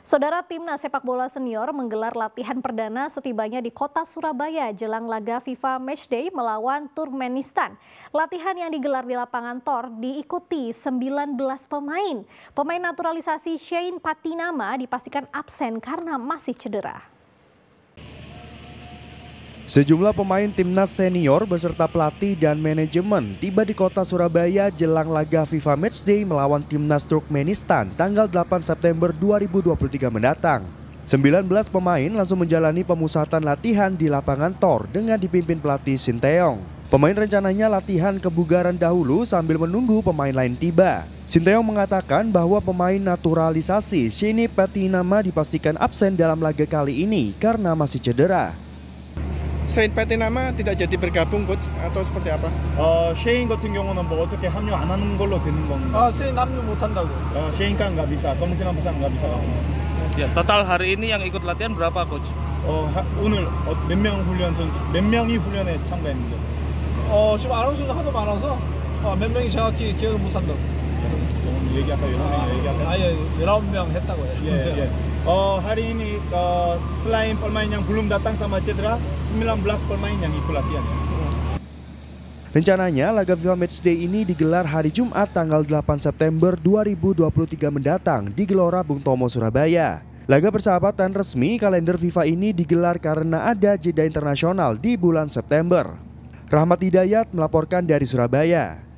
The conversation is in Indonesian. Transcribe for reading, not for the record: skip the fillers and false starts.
Saudara, Timnas sepak bola senior menggelar latihan perdana setibanya di kota Surabaya jelang laga FIFA Matchday melawan Turkmenistan. Latihan yang digelar di lapangan Tor diikuti 19 pemain. Pemain naturalisasi Shayne Pattynama dipastikan absen karena masih cedera. Sejumlah pemain Timnas senior beserta pelatih dan manajemen tiba di kota Surabaya jelang laga FIFA Matchday melawan Timnas Turkmenistan tanggal 8 September 2023 mendatang. 19 pemain langsung menjalani pemusatan latihan di lapangan Tor dengan dipimpin pelatih Shin Taeyong. Pemain rencananya latihan kebugaran dahulu sambil menunggu pemain lain tiba. Shin Taeyong mengatakan bahwa pemain naturalisasi Shayne Pattynama dipastikan absen dalam laga kali ini karena masih cedera. Shayne Pattynama tidak jadi bergabung coach atau seperti apa? Shane 같은 경우는 뭐 어떻게 합류 안 하는 걸로 되는 건가? Shane 합류 못 한다고. Shane kan nggak bisa, kemungkinan besar nggak bisa. Ya, total hari ini yang ikut latihan berapa coach? 오늘 몇 명이 훈련에 참가했는데. 지금 안 온 선수 하도 많아서 몇 명이 정확히 기억을 못 한다고. 아예 19명 했다고 예. Hari ini selain pemain yang belum datang sama cedera, 19 pemain yang ikut latihan. Rencananya laga FIFA Matchday ini digelar hari Jumat tanggal 8 September 2023 mendatang di Gelora Bung Tomo, Surabaya. Laga persahabatan resmi kalender FIFA ini digelar karena ada jeda internasional di bulan September. Rahmat Hidayat melaporkan dari Surabaya.